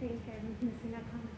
Thank you. I'm missing that comment.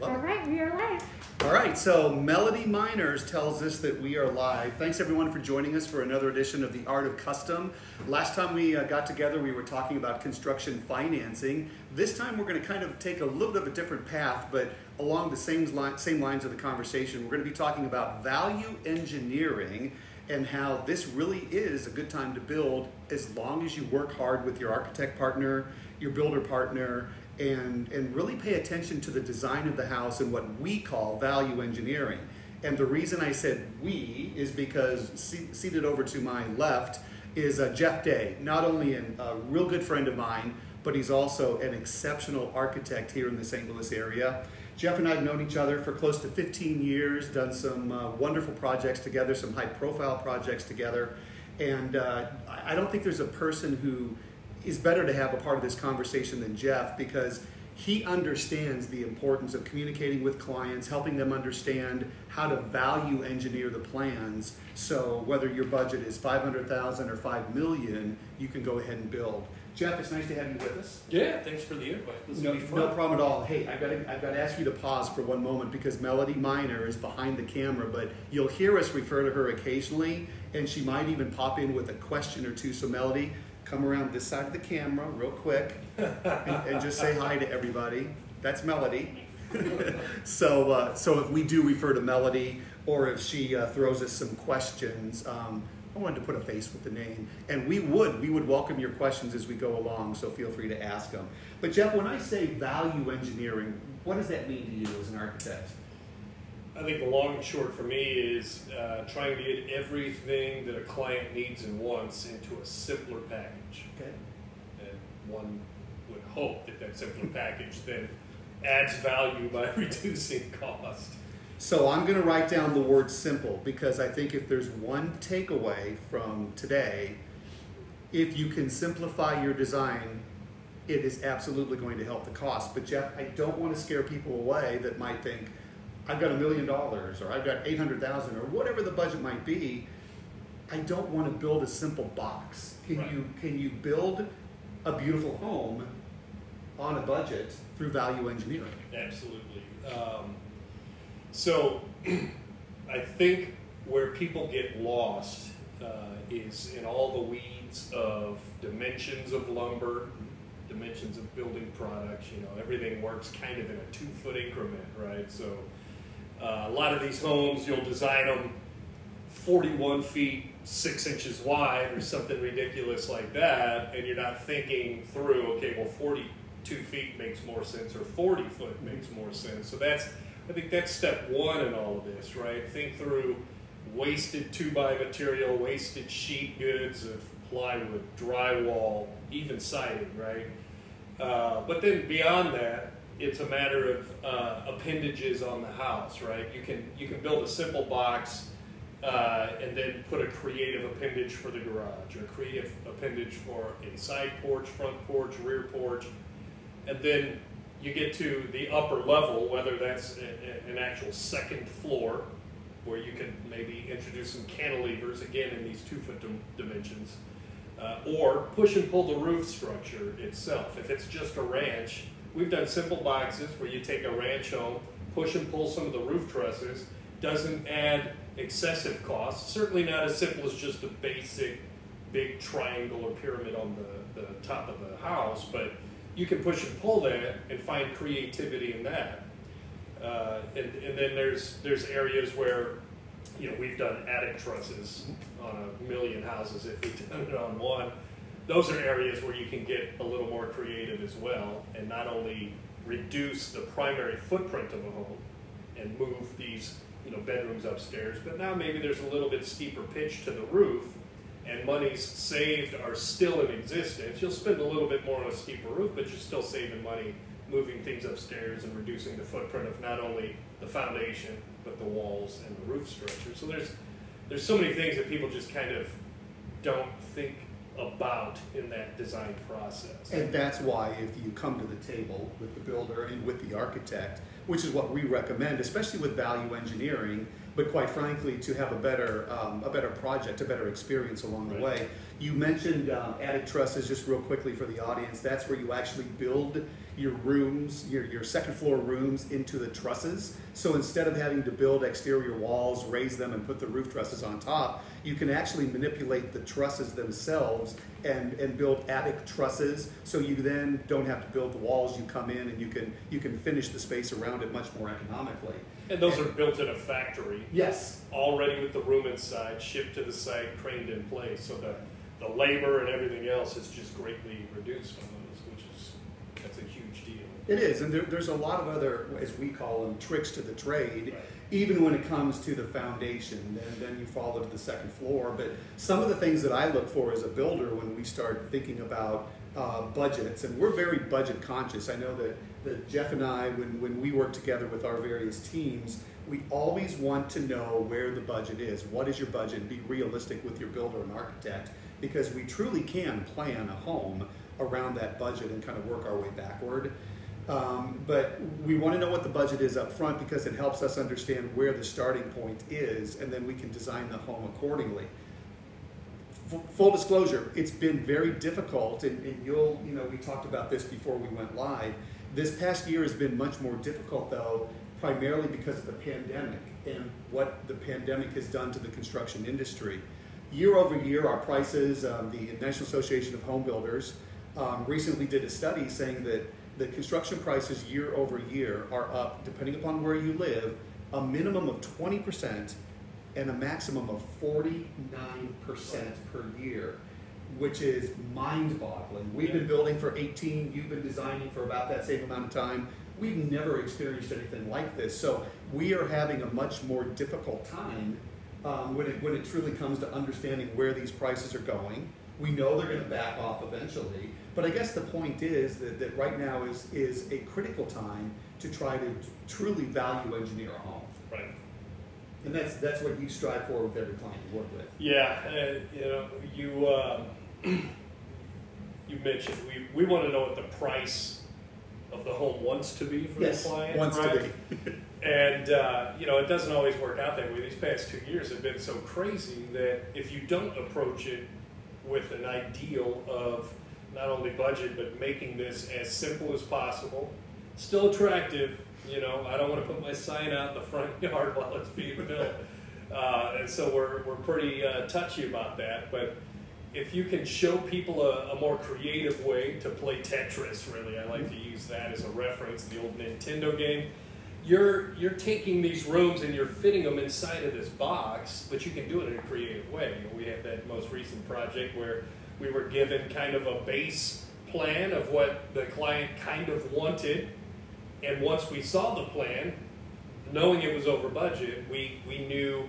All right, we are live. All right, so Melody Miners tells us that we are live. Thanks everyone for joining us for another edition of the Art of Custom. Last time we got together, we were talking about construction financing. This time we're gonna kind of take a little bit of a different path, but along the same lines of the conversation. We're gonna be talking about value engineering and how this really is a good time to build as long as you work hard with your architect partner, your builder partner, and really pay attention to the design of the house and what we call value engineering. And the reason I said we is because seated over to my left is Jeff Day, not only a real good friend of mine, but he's also an exceptional architect here in the St. Louis area. Jeff and I have known each other for close to 15 years, done some wonderful projects together, some high profile projects together. And I don't think there's a person who is better to have a part of this conversation than Jeff, because he understands the importance of communicating with clients, helping them understand how to value engineer the plans. So whether your budget is $500,000 or $5 million, you can go ahead and build. Jeff, it's nice to have you with us. Yeah, thanks for the invite. No problem at all. Hey, I've got to ask you to pause for one moment because Melody Miner is behind the camera, but you'll hear us refer to her occasionally, and she might even pop in with a question or two. So Melody, come around this side of the camera real quick and just say hi to everybody. That's Melody. So if we do refer to Melody or if she throws us some questions, I wanted to put a face with the name. And we would welcome your questions as we go along, so feel free to ask them. But Jeff, when I say value engineering, what does that mean to you as an architect? I think the long and short for me is trying to get everything that a client needs and wants into a simpler package. Okay. And one would hope that that simpler package then adds value by reducing cost. So I'm going to write down the word simple, because I think if there's one takeaway from today, if you can simplify your design, it is absolutely going to help the cost. But Jeff, I don't want to scare people away that might think, I've got $1 million or I've got $800,000 or whatever the budget might be. I don't want to build a simple box. Can you build a beautiful home on a budget through value engineering? Absolutely. So I think where people get lost is in all the weeds of dimensions of lumber, dimensions of building products. You know, everything works kind of in a 2-foot increment, right? So a lot of these homes, you'll design them 41 feet, 6 inches wide or something ridiculous like that, and you're not thinking through, okay, well, 42 feet makes more sense or 40 foot makes more sense. So that's, I think that's step one in all of this, right? Think through wasted 2x material, wasted sheet goods of plywood, drywall, even siding, right? But then beyond that, it's a matter of appendages on the house, right? You can build a simple box and then put a creative appendage for the garage, or creative appendage for a side porch, front porch, rear porch, and then you get to the upper level, whether that's an actual second floor, where you could maybe introduce some cantilevers, again, in these 2-foot dimensions, or push and pull the roof structure itself. If it's just a ranch, we've done simple boxes where you take a ranch home, push and pull some of the roof trusses, doesn't add excessive cost, certainly not as simple as just a basic big triangle or pyramid on the top of the house, but you can push and pull that and find creativity in that. And then there's areas where, you know, we've done attic trusses on 1 million houses if we've done it on one. Those are areas where you can get a little more creative as well, and not only reduce the primary footprint of a home and move these, you know, bedrooms upstairs, but now maybe there's a little bit steeper pitch to the roof, and monies saved are still in existence. You'll spend a little bit more on a steeper roof, but you're still saving money moving things upstairs and reducing the footprint of not only the foundation, but the walls and the roof structure. So there's so many things that people just kind of don't think about in that design process. And that's why if you come to the table with the builder and with the architect, which is what we recommend, especially with value engineering, but quite frankly, to have a better project, a better experience along the way, You mentioned attic trusses, just real quickly for the audience. That's where you actually build your rooms, your second floor rooms into the trusses. So instead of having to build exterior walls, raise them, and put the roof trusses on top, you can actually manipulate the trusses themselves and build attic trusses. So you then don't have to build the walls. You come in and you can finish the space around it much more economically. And those are built in a factory. Yes. Already with the room inside, shipped to the site, craned in place. So the labor and everything else is just greatly reduced on those, which is, that's a huge deal. It is, and there's a lot of other, as we call them, tricks to the trade, right, even when it comes to the foundation, and then you follow to the second floor. But some of the things that I look for as a builder when we start thinking about budgets, and we're very budget conscious. I know that Jeff and I, when we work together with our various teams, we always want to know where the budget is. What is your budget? Be realistic with your builder and architect, because we truly can plan a home around that budget and kind of work our way backward. But we want to know what the budget is up front, because it helps us understand where the starting point is, and then we can design the home accordingly. Full disclosure, it's been very difficult, and we talked about this before we went live. This past year has been much more difficult, though, primarily because of the pandemic and what the pandemic has done to the construction industry. Year over year, our prices, the National Association of Home Builders recently did a study saying that the construction prices year over year are up, depending upon where you live, a minimum of 20% and a maximum of 49% per year, which is mind-boggling. We've been building for 18, you've been designing for about that same amount of time. We've never experienced anything like this, so we are having a much more difficult time when it truly comes to understanding where these prices are going. We know they're going to back off eventually, but I guess the point is that right now is a critical time to try to truly value engineer a home. Right. And that's what you strive for with every client you work with. Yeah, you mentioned we want to know what the price of the home wants to be for the client, right? And it doesn't always work out that way. These past 2 years have been so crazy that if you don't approach it with an ideal of not only budget, but making this as simple as possible, still attractive. I don't want to put my sign out in the front yard while it's being built. And so we're pretty touchy about that. But if you can show people a more creative way to play Tetris, really, I like to use that as a reference, the old Nintendo game. You're taking these rooms and you're fitting them inside of this box, but you can do it in a creative way. We had that most recent project where we were given kind of a base plan of what the client kind of wanted, and once we saw the plan, knowing it was over budget, we knew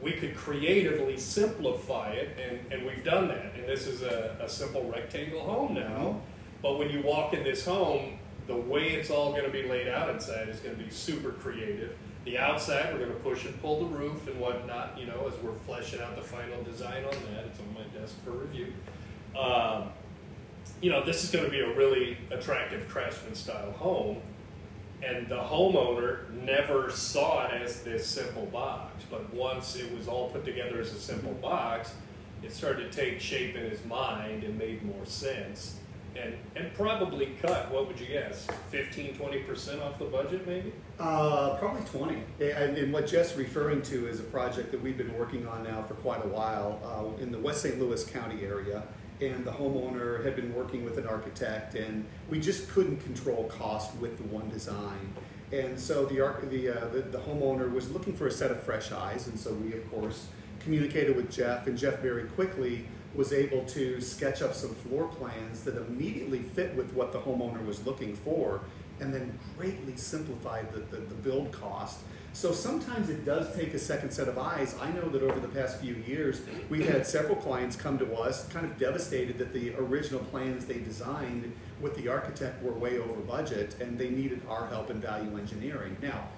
we could creatively simplify it, and we've done that. And this is a simple rectangle home now, but when you walk in this home, the way it's all going to be laid out inside is going to be super creative. The outside, we're going to push and pull the roof and whatnot, as we're fleshing out the final design on that. It's on my desk for review. This is going to be a really attractive craftsman-style home, and the homeowner never saw it as this simple box. But once it was all put together as a simple box, it started to take shape in his mind and made more sense. And probably cut, what would you guess, 15, 20% off the budget maybe? Probably 20. And what Jeff's referring to is a project that we've been working on now for quite a while in the West St. Louis County area. And the homeowner had been working with an architect, and we just couldn't control cost with the one design. And so the homeowner was looking for a set of fresh eyes, and so we, of course, communicated with Jeff, and Jeff very quickly was able to sketch up some floor plans that immediately fit with what the homeowner was looking for, and then greatly simplified the build cost. So sometimes it does take a second set of eyes. I know that over the past few years, we've had several clients come to us kind of devastated that the original plans they designed with the architect were way over budget, and they needed our help in value engineering. Now,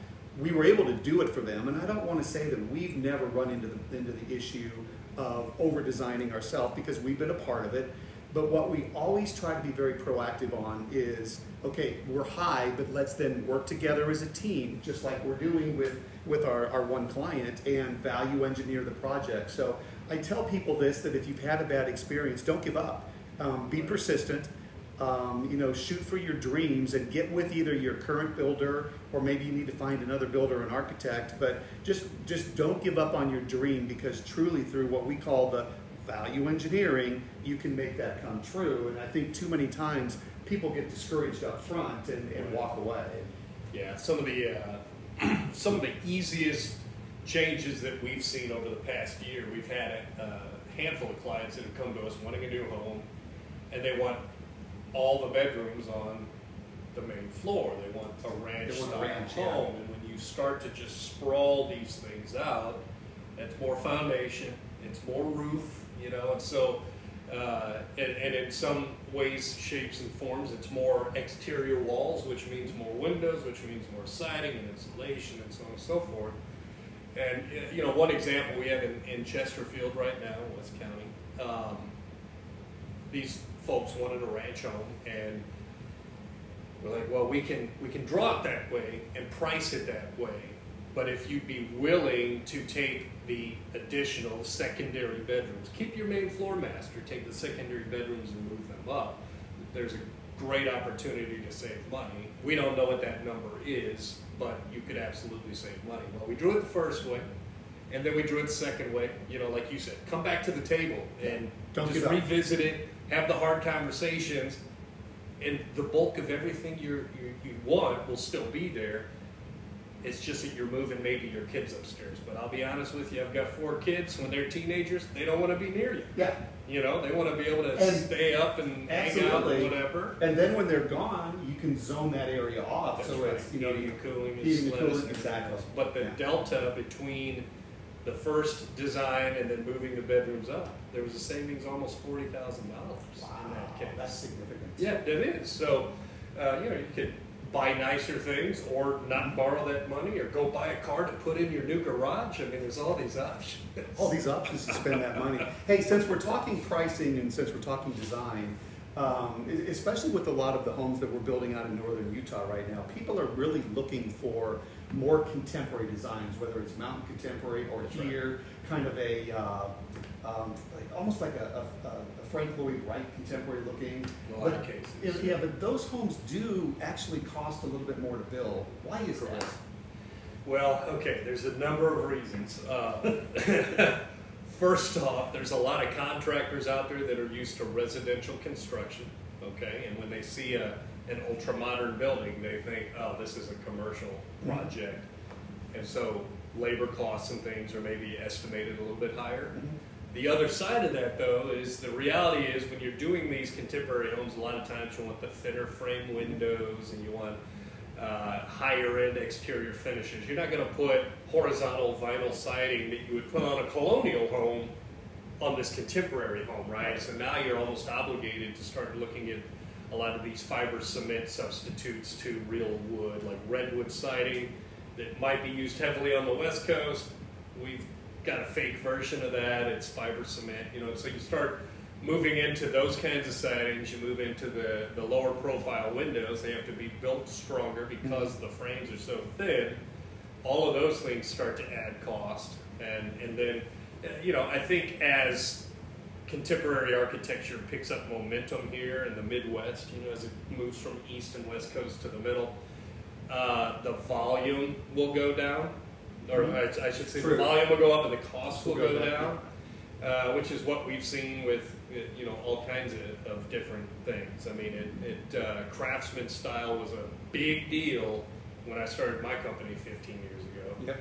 we were able to do it for them, and I don't want to say that we've never run into the issue of over-designing ourselves, because we've been a part of it. But what we always try to be very proactive on is, okay, we're high, but let's then work together as a team, just like we're doing with our one client, and value engineer the project. So I tell people this, that if you've had a bad experience, don't give up. Be persistent. You know, shoot for your dreams and get with either your current builder, or maybe you need to find another builder or an architect, but just don't give up on your dream, because truly through what we call the value engineering, you can make that come true. And I think too many times people get discouraged up front and walk away. Yeah, some of the easiest changes that we've seen over the past year, we've had a handful of clients that have come to us wanting a new home, and they want all the bedrooms on the main floor. They want a ranch-style home. Yeah. And when you start to just sprawl these things out, it's more foundation, it's more roof, you know, and so, and in some ways, shapes and forms, it's more exterior walls, which means more windows, which means more siding and insulation, and so on and so forth. And, you know, one example we have in Chesterfield right now, West County, these folks wanted a ranch home, and we're like, well, we can draw it that way and price it that way, but if you'd be willing to take the additional secondary bedrooms, keep your main floor master, take the secondary bedrooms and move them up, there's a great opportunity to save money. We don't know what that number is, but you could absolutely save money. Well, we drew it the first way, and then we drew it the second way. You know, like you said, come back to the table and just revisit it. Have the hard conversations, and the bulk of everything you want will still be there. It's just that you're moving maybe your kids upstairs. But I'll be honest with you, I've got 4 kids. When they're teenagers, they don't want to be near you. Yeah. You know, they want to be able to stay up and hang out or whatever. And then when they're gone, you can zone that area off. That's so right. It's, you know, heating and cooling is less. Exactly. But the delta between the first design and then moving the bedrooms up, there was a savings almost $40,000 in that case. That's significant. Yeah, that is. So, you know, you could buy nicer things or not borrow that money or go buy a car to put in your new garage. I mean, there's all these options. All these options to spend that money. Hey, since we're talking pricing and since we're talking design, especially with a lot of the homes that we're building out in northern Utah right now, people are really looking for more contemporary designs, whether it's mountain contemporary or here, kind of a like, almost like a Frank Lloyd Wright contemporary looking. In a lot of cases. Yeah, but those homes do actually cost a little bit more to build. Why is that? Well, okay, there's a number of reasons. First off, there's a lot of contractors out there that are used to residential construction, okay? And when they see an ultra-modern building, they think, oh, this is a commercial project. Mm-hmm. And so labor costs and things are maybe estimated a little bit higher. Mm-hmm. The other side of that, though, is the reality is when you're doing these contemporary homes, a lot of times you want the thinner frame windows and you want higher-end exterior finishes. You're not going to put horizontal vinyl siding that you would put on a colonial home on this contemporary home, right? So now you're almost obligated to start looking at a lot of these fiber cement substitutes to real wood, like redwood siding that might be used heavily on the West Coast. We've got a fake version of that. It's fiber cement, you know, so you start moving into those kinds of sidings. You move into the lower profile windows. They have to be built stronger because the frames are so thin. All of those things start to add cost. And then, you know, I think as contemporary architecture picks up momentum here in the Midwest, you know, as it moves from East and West Coast to the middle, the volume will go down, or I should say the volume will go up and the cost will go down, which is what we've seen with, you know, all kinds of different things. I mean, craftsman style was a big deal when I started my company 15 years ago. Yep.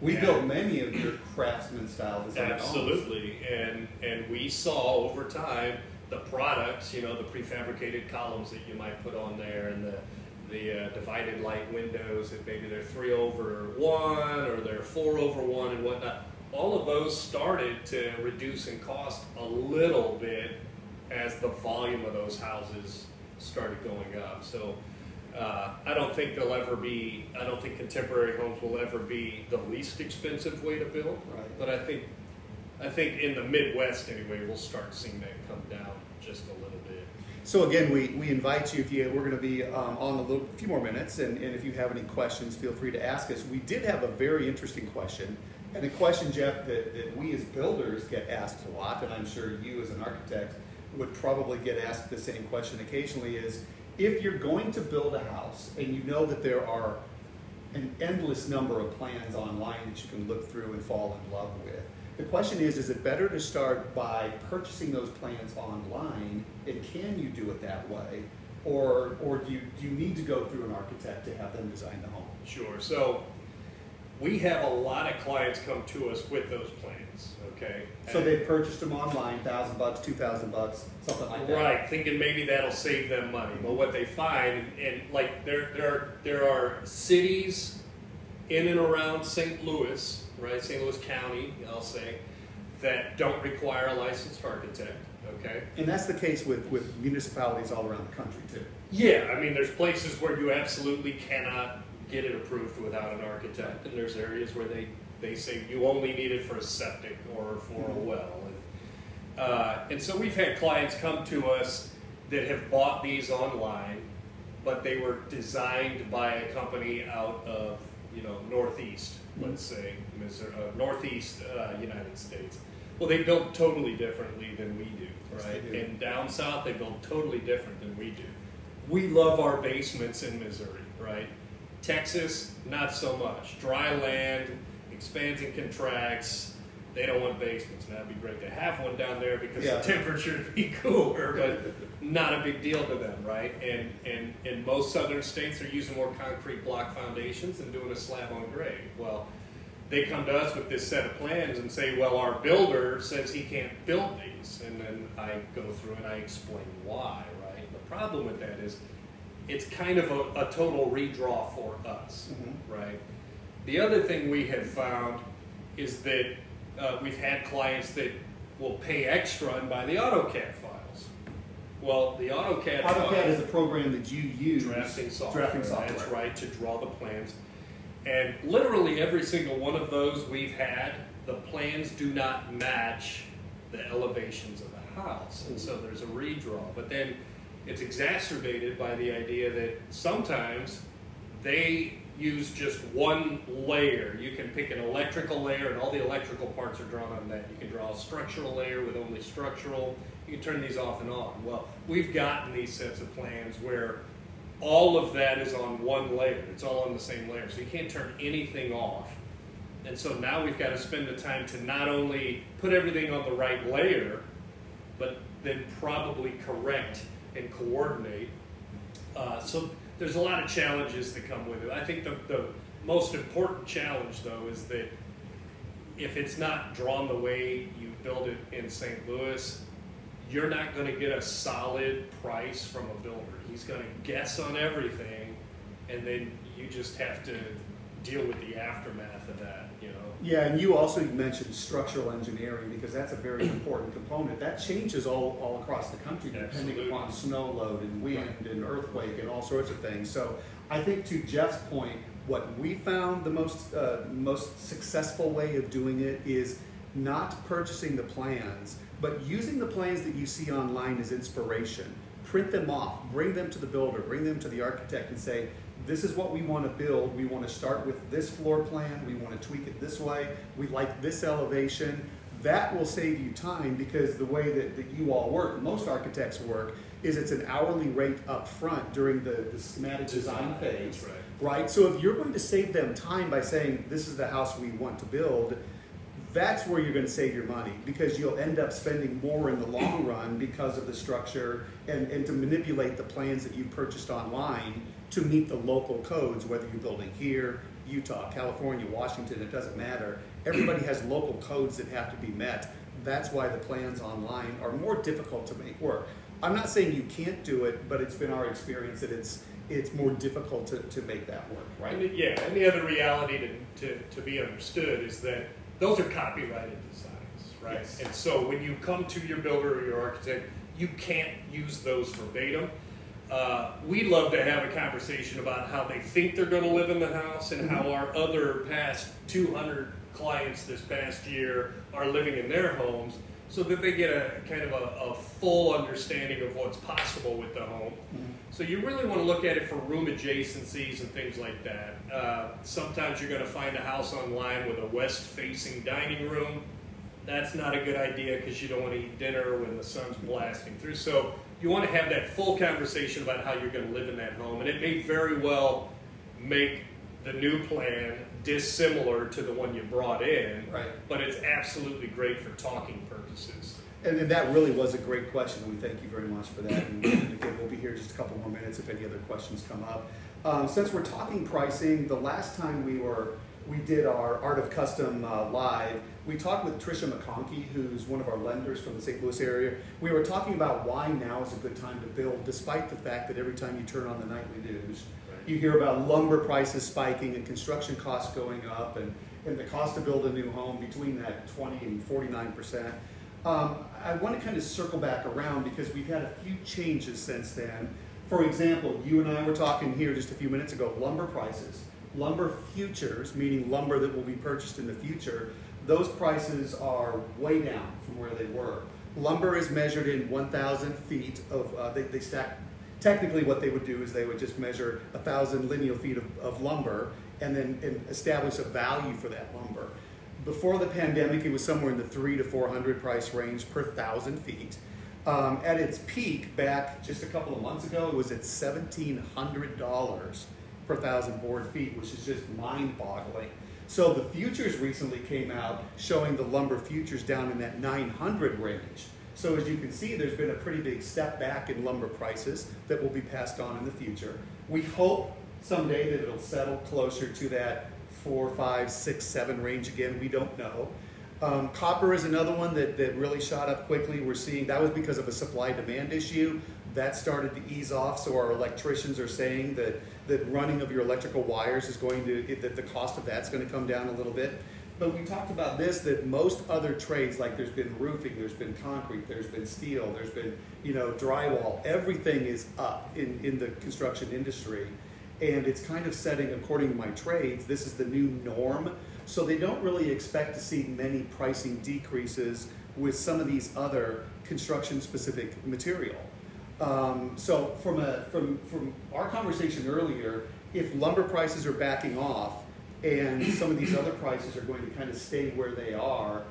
We built many of your craftsman style designs. Absolutely, and we saw over time the products, you know, the prefabricated columns that you might put on there, and the divided light windows that maybe they're 3/1 or they're 4/1 and whatnot. All of those started to reduce in cost a little bit as the volume of those houses started going up. So. I don't think they'll ever be, I don't think contemporary homes will ever be the least expensive way to build, right. But I think in the Midwest anyway, we'll start seeing that come down just a little bit. So again, we invite you, we're going to be on a few more minutes, and if you have any questions, feel free to ask us. We did have a very interesting question And the question, Jeff, that we as builders get asked a lot, and I'm sure you as an architect would probably get asked the same question occasionally, is if you're going to build a house and you know that there are an endless number of plans online that you can look through and fall in love with, the question is it better to start by purchasing those plans online, and can you do it that way? Or do you need to go through an architect to have them design the home? Sure. So we have a lot of clients come to us with those plans, okay? So they purchased them online, $1,000, $2,000, something like that. Right, thinking maybe that'll save them money. But what they find, and like there are cities in and around St. Louis, right, St. Louis County, I'll say, that don't require a licensed architect. Okay. And that's the case with municipalities all around the country too. Yeah, I mean, there's places where you absolutely cannot get it approved without an architect, and there's areas where they say you only need it for a septic or for a well. And so we've had clients come to us that have bought these online, but they were designed by a company out of, you know, Northeast, let's say, Missouri, Northeast United States. Well, they built totally differently than we do, right? Yes, do. And down south, they built totally different than we do. We love our basements in Missouri, right? Texas, not so much. Dry land, expands and contracts. They don't want basements. Now, it'd be great to have one down there because the temperature would be cooler, but not a big deal to them, right? And most southern states are using more concrete block foundations and doing a slab on grade. Well, they come to us with this set of plans and say, well, our builder says he can't build these. And then I go through and I explain why, right? The problem with that is it's kind of a total redraw for us, right? The other thing we have found is that we've had clients that will pay extra and buy the AutoCAD files. Well, the AutoCAD files... AutoCAD is a program that you use. Drafting software. Drafting software. That's right, to draw the plans. And literally every single one of those we've had, the plans do not match the elevations of the house. And so there's a redraw. But then it's exacerbated by the idea that sometimes they use just one layer. You can pick an electrical layer and all the electrical parts are drawn on that. You can draw a structural layer with only structural. You can turn these off and on. Well, we've gotten these sets of plans where all of that is on one layer. It's all on the same layer. So you can't turn anything off. And so now we've got to spend the time to not only put everything on the right layer, but then probably correct and coordinate. So there's a lot of challenges that come with it. I think the most important challenge, though, is that if it's not drawn the way you build it in St. Louis, you're not going to get a solid price from a builder. He's going to guess on everything, and then you just have to deal with the aftermath of that, you know? Yeah, and you also mentioned structural engineering because that's a very important component. That changes all across the country depending upon snow load and wind and earthquake and all sorts of things. So I think to Jeff's point, what we found the most successful way of doing it is not purchasing the plans, but using the plans that you see online as inspiration. Print them off, bring them to the builder, bring them to the architect and say, this is what we want to build. We want to start with this floor plan. We want to tweak it this way. We like this elevation. That will save you time because the way that you all work, most architects work, is it's an hourly rate up front during the schematic design phase, right? So if you're going to save them time by saying, this is the house we want to build, that's where you're going to save your money because you'll end up spending more in the long run because of the structure and to manipulate the plans that you purchased online to meet the local codes, whether you're building here, Utah, California, Washington, it doesn't matter. Everybody has local codes that have to be met. That's why the plans online are more difficult to make work. I'm not saying you can't do it, but it's been our experience that it's more difficult to make that work, right? And yeah, and the other reality to be understood is that those are copyrighted designs, right? Yes. And so when you come to your builder or your architect, you can't use those verbatim. We love to have a conversation about how they think they're going to live in the house and how our other past 200 clients this past year are living in their homes. so that they get a kind of a full understanding of what's possible with the home. Mm-hmm. So you really want to look at it for room adjacencies and things like that. Sometimes you're going to find a house online with a west-facing dining room. That's not a good idea because you don't want to eat dinner when the sun's blasting through. So you want to have that full conversation about how you're going to live in that home, and it may very well make the new plan dissimilar to the one you brought in, right, but it's absolutely great for talking purposes. And then that really was a great question. We thank you very much for that. And again, we'll be here just a couple more minutes if any other questions come up. Since we're talking pricing, the last time we did our Art of Custom live, we talked with Trisha McConkey, who's one of our lenders from the St. Louis area. We were talking about why now is a good time to build, despite the fact that every time you turn on the nightly news, you hear about lumber prices spiking and construction costs going up, and the cost to build a new home between that 20 and 49%. I want to kind of circle back around because we've had a few changes since then. For example, you and I were talking here just a few minutes ago, lumber prices. Lumber futures, meaning lumber that will be purchased in the future, those prices are way down from where they were. Lumber is measured in 1,000 feet of, they stack. Technically what they would do is they would just measure 1,000 lineal feet of lumber and then establish a value for that lumber. Before the pandemic, it was somewhere in the 300 to 400 price range per 1,000 feet. At its peak back just a couple of months ago, it was at $1,700 per 1,000 board feet, which is just mind-boggling. So the futures recently came out showing the lumber futures down in that 900 range. So as you can see, there's been a pretty big step back in lumber prices that will be passed on in the future. We hope someday that it'll settle closer to that 4, 5, 6, 7 range again. We don't know. Copper is another one that really shot up quickly. We're seeing that was because of a supply-demand issue. That started to ease off, so our electricians are saying that running of your electrical wires is going to, that the cost of that's going to come down a little bit. But we talked about this, that most other trades, like there's been roofing, there's been concrete, there's been steel, there's been, you know, drywall, everything is up in the construction industry. And it's kind of setting, according to my trades, this is the new norm. So they don't really expect to see many pricing decreases with some of these other construction specific material. So from our conversation earlier, if lumber prices are backing off, and some of these other prices are going to kind of stay where they are,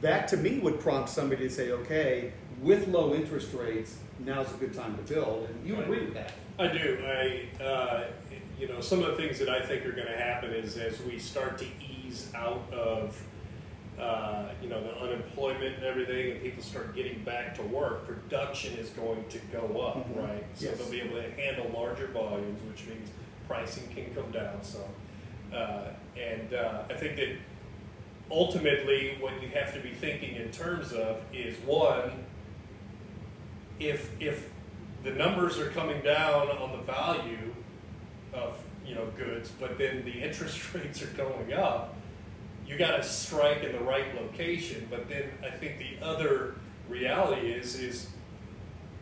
that to me would prompt somebody to say, okay, with low interest rates, now's a good time to build. And you agree with that? I do. You know, some of the things that I think are going to happen is as we start to ease out of, you know, the unemployment and everything, and people start getting back to work, production is going to go up, mm-hmm. right? So yes. They'll be able to handle larger volumes, which means pricing can come down some. I think that ultimately what you have to be thinking in terms of is, one, if the numbers are coming down on the value of, you know, goods, but then the interest rates are going up, you got to strike in the right location. But then I think the other reality is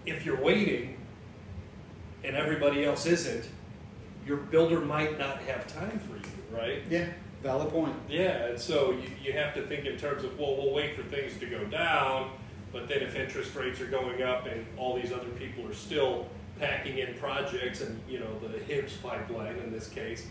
if you're waiting and everybody else isn't, your builder might not have time for you, right? Yeah, valid point. Yeah, and so you have to think in terms of, well, we'll wait for things to go down, but then if interest rates are going up and all these other people are still packing in projects and, you know, the HIBS pipeline in this case,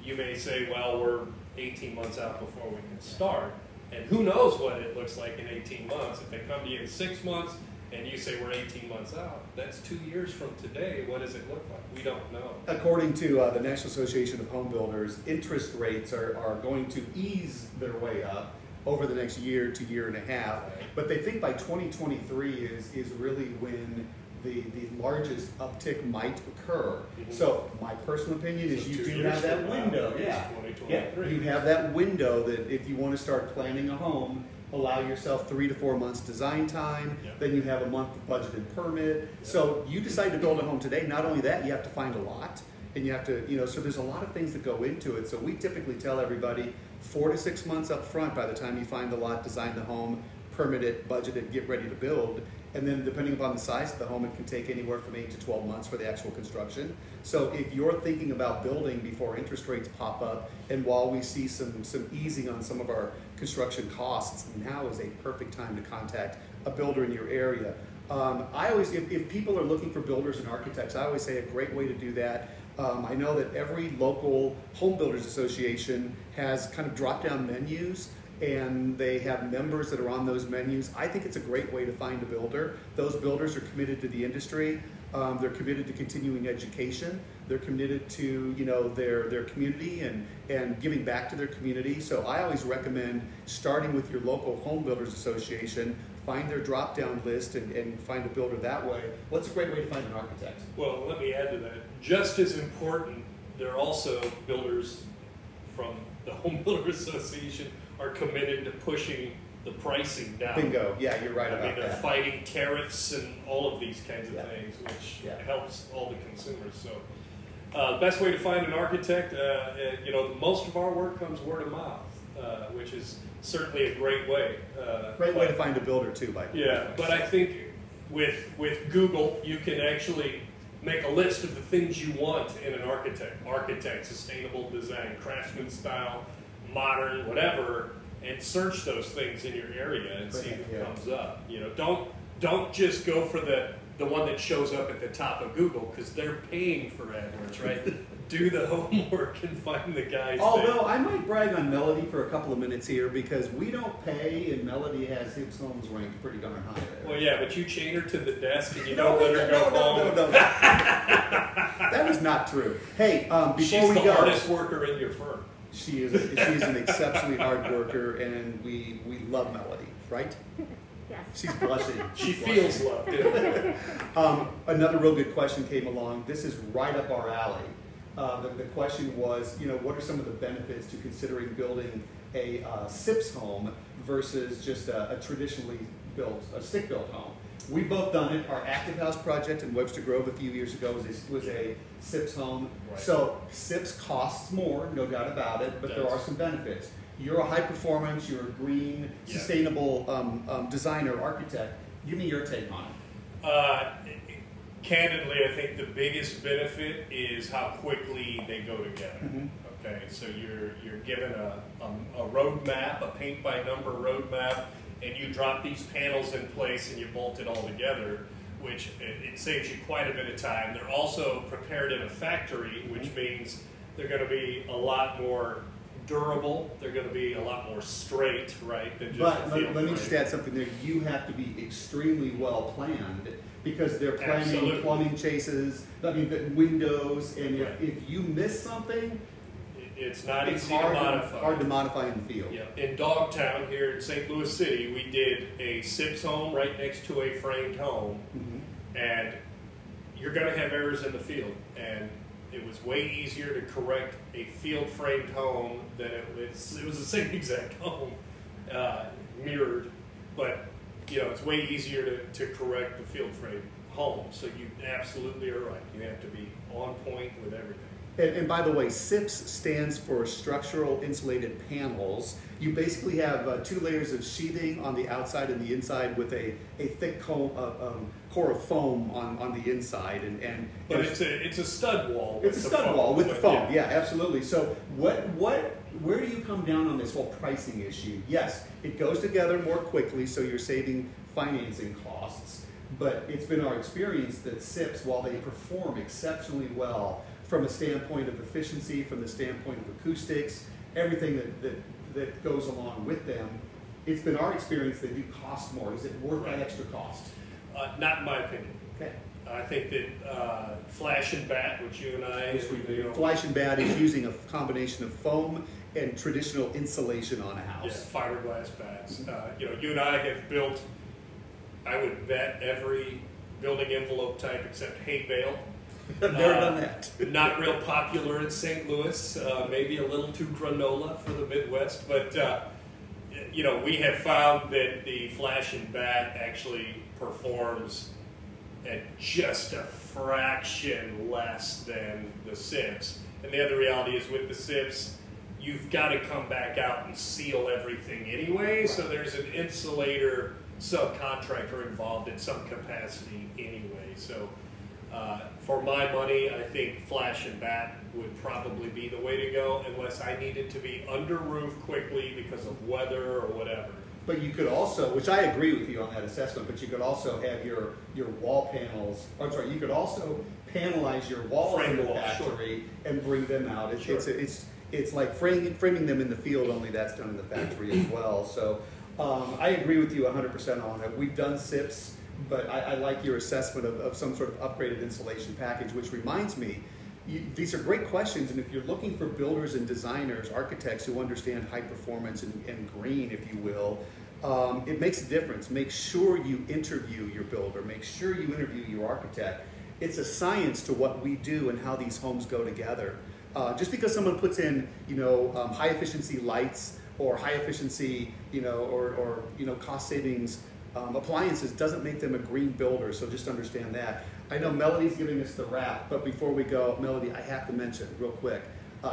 you may say, well, we're 18 months out before we can start. And who knows what it looks like in 18 months. If they come to you in 6 months and you say we're 18 months out, that's 2 years from today. What does it look like? We don't know. According to the National Association of Home Builders, interest rates are going to ease their way up over the next year to year and a half. But they think by 2023 is really when the largest uptick might occur. Mm-hmm. So my personal opinion is you do have that window. Yeah. Yeah, you have that window that if you want to start planning a home, allow yourself 3 to 4 months design time, yep. Then you have a month of budgeted permit. Yep. So you decide to build a home today, not only that, you have to find a lot, and you have to, you know, so there's a lot of things that go into it. So we typically tell everybody 4 to 6 months up front by the time you find the lot, design the home, permit it, budget it, get ready to build. And then depending upon the size of the home, it can take anywhere from 8 to 12 months for the actual construction. So if you're thinking about building before interest rates pop up, and while we see some easing on some of our construction costs, now is a perfect time to contact a builder in your area. I always, if people are looking for builders and architects, I always say a great way to do that. I know that every local home builders association has kind of drop-down menus, and they have members that are on those menus. I think it's a great way to find a builder. Those builders are committed to the industry. They're committed to continuing education. They're committed to, you know, their community and giving back to their community. So I always recommend starting with your local home builders association. Find their drop-down list and find a builder that way. What's a great way to find an architect? Well, let me add to that. Just as important, there are also builders from the Home Builder Association are committed to pushing the pricing down. Bingo. Yeah, you're right about that. They're fighting tariffs and all of these kinds of things, which helps all the consumers. So best way to find an architect, you know, most of our work comes word of mouth, which is certainly a great way. Great way to find a builder too, Mike. Yeah, but I think with Google, you can actually make a list of the things you want in an architect. Architect, sustainable design, craftsman style, modern, whatever, and search those things in your area and see who comes up. You know, don't just go for the one that shows up at the top of Google, because they're paying for AdWords, right? Do the homework and find the guys. Although I might brag on Melody for a couple of minutes here, because we don't pay, and Melody has Hibbs Homes ranked pretty darn high there. Well, yeah, but you chain her to the desk and you don't let her go home. No. That is not true. Hey, before we go, she's the hardest worker in your firm. She is an exceptionally hard worker, and we love Melody, right? Yes. She's blushing. She feels loved. Yeah. Another real good question came along. This is right up our alley. The question was, you know, what are some of the benefits to considering building a SIPS home versus just a traditionally built, a stick-built home? We've both done it. Our active house project in Webster Grove a few years ago was a SIPS home. Right. So SIPS costs more, no doubt about it, but there are some benefits. You're a high performance, you're a green, sustainable designer, architect. Give me your take on it. Candidly, I think the biggest benefit is how quickly they go together. Mm-hmm. Okay, so you're given a roadmap, a paint by number roadmap, and you drop these panels in place and you bolt it all together, which it saves you quite a bit of time. They're also prepared in a factory, which means they're going to be a lot more durable. They're going to be a lot more straight, right? Than just let me just add something there. You have to be extremely well planned, because they're planning plumbing chases, I mean, the windows, and if you miss something, it's hard to modify in the field. Yeah. In Dogtown here in St. Louis City, we did a SIPS home right next to a framed home, and you're going to have errors in the field, and it was way easier to correct a field framed home than it was the same exact home, mirrored, but you know, it's way easier to correct the field frame home. So you absolutely are right. You have to be on point with everything. And by the way, SIPS stands for Structural Insulated Panels. You basically have two layers of sheathing on the outside and the inside with a thick core of foam on the inside. But it's a stud wall. It's a stud wall with the foam. Yeah, absolutely. So where do you come down on this whole pricing issue? Yes, it goes together more quickly, so you're saving financing costs. But it's been our experience that SIPs, while they perform exceptionally well from a standpoint of efficiency, from the standpoint of acoustics, everything that goes along with them, it's been our experience they do cost more. Is it worth that extra cost? Not in my opinion. Okay. I think that Flash and Bat, which you and I... Yes, we do. Flash and Bat is using a combination of foam and traditional insulation on a house. Yes, fiberglass bats. You know, you and I have built, I would bet, every building envelope type except hay bale. I've never done that. Not real popular in St. Louis. Maybe a little too granola for the Midwest. But, you know, we have found that the Flash and Bat actually performs at just a fraction less than the SIPS. And the other reality is with the SIPS, you've got to come back out and seal everything anyway, so there's an insulator subcontractor involved in some capacity anyway. So For my money, I think flash and bat would probably be the way to go, unless I needed to be under roof quickly because of weather or whatever. But you could also, which I agree with you on that assessment, but you could also have your wall panels, I'm sorry, you could also panelize your walls in the factory and bring them out. It's, it's like framing them in the field, only that's done in the factory as well. So I agree with you 100% on it. We've done SIPs, but I like your assessment of some sort of upgraded insulation package, which reminds me, these are great questions, and if you're looking for builders and designers, architects who understand high performance and green, if you will, it makes a difference. Make sure you interview your builder. Make sure you interview your architect. It's a science to what we do and how these homes go together. Just because someone puts in, you know, high efficiency lights or high efficiency, you know, or you know, cost savings appliances doesn't make them a green builder. So just understand that. I know Melody's giving us the wrap, but before we go, Melody, I have to mention real quick,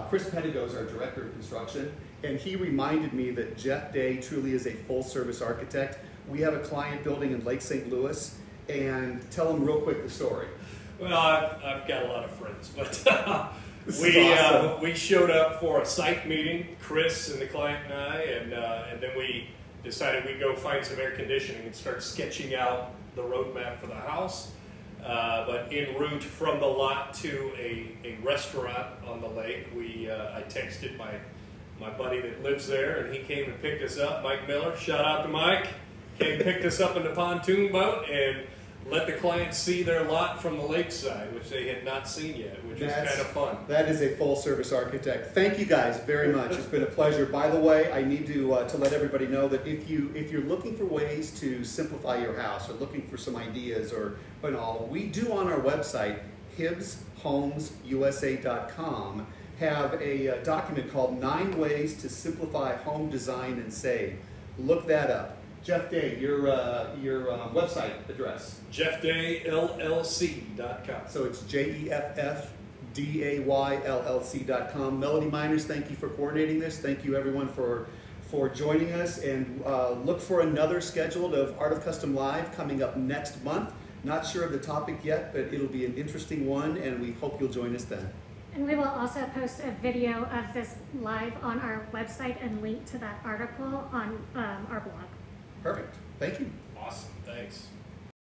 Chris Pettigo is our Director of Construction, and he reminded me that Jeff Day truly is a full-service architect. We have a client building in Lake St. Louis, and tell him real quick the story. Well, I've got a lot of friends, but we showed up for a site meeting, Chris and the client and I, and then we decided we'd go find some air conditioning and start sketching out the roadmap for the house. But en route from the lot to a restaurant on the lake, I texted my buddy that lives there, and he came and picked us up, Mike Miller, shout out to Mike, came and picked us up in the pontoon boat and let the clients see their lot from the lakeside, which they had not seen yet, which was kind of fun. That is a full-service architect. Thank you guys very much. It's been a pleasure. By the way, I need to let everybody know that if you're looking for ways to simplify your house or looking for some ideas or all, we do on our website, hibshomesusa.com, have a document called 9 Ways to Simplify Home Design and Save. Look that up. Jeff Day, your website address. JeffDayLLC.com. So it's JeffDayLLC.com. Melody Miners, thank you for coordinating this. Thank you everyone for joining us, and look for another scheduled of Art of Custom Live coming up next month. Not sure of the topic yet, but it'll be an interesting one, and we hope you'll join us then. And we will also post a video of this live on our website and link to that article on our blog. Perfect. Thank you.